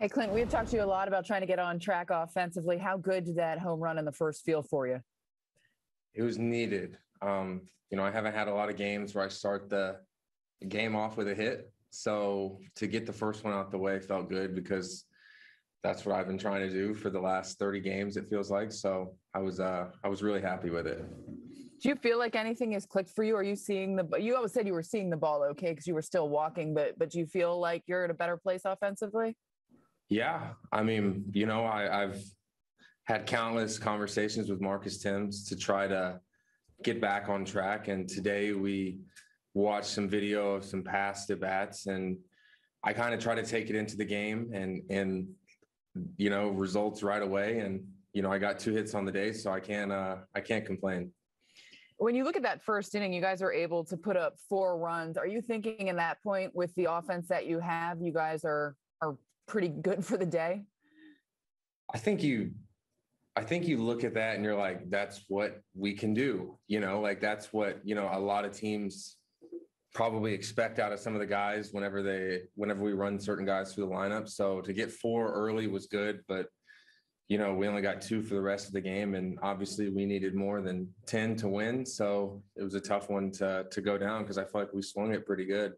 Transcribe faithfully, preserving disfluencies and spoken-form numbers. Hey, Clint, we've talked to you a lot about trying to get on track offensively. How good did that home run in the first feel for you? It was needed. Um, you know, I haven't had a lot of games where I start the game off with a hit. So to get the first one out the way felt good because that's what I've been trying to do for the last thirty games, it feels like. So I was uh, I was really happy with it. Do you feel like anything has clicked for you? Are you seeing the – you always said you were seeing the ball okay because you were still walking, but but do you feel like you're in a better place offensively? Yeah. I mean, you know, I, I've had countless conversations with Marcus Thames to try to get back on track, and today we – watched some video of some past at-bats, and I kind of try to take it into the game and, and, you know, results right away. And, you know, I got two hits on the day, so I can't, uh, I can't complain. When you look at that first inning, you guys are able to put up four runs. Are you thinking in that point with the offense that you have, you guys are, are pretty good for the day? I think you, I think you look at that and you're like, that's what we can do. You know, like that's what, you know, a lot of teams probably expect out of some of the guys whenever they whenever we run certain guys through the lineup. So to get four early was good, but you know, we only got two for the rest of the game, and obviously we needed more than ten to win. So it was a tough one to to go down because I feel like we swung it pretty good.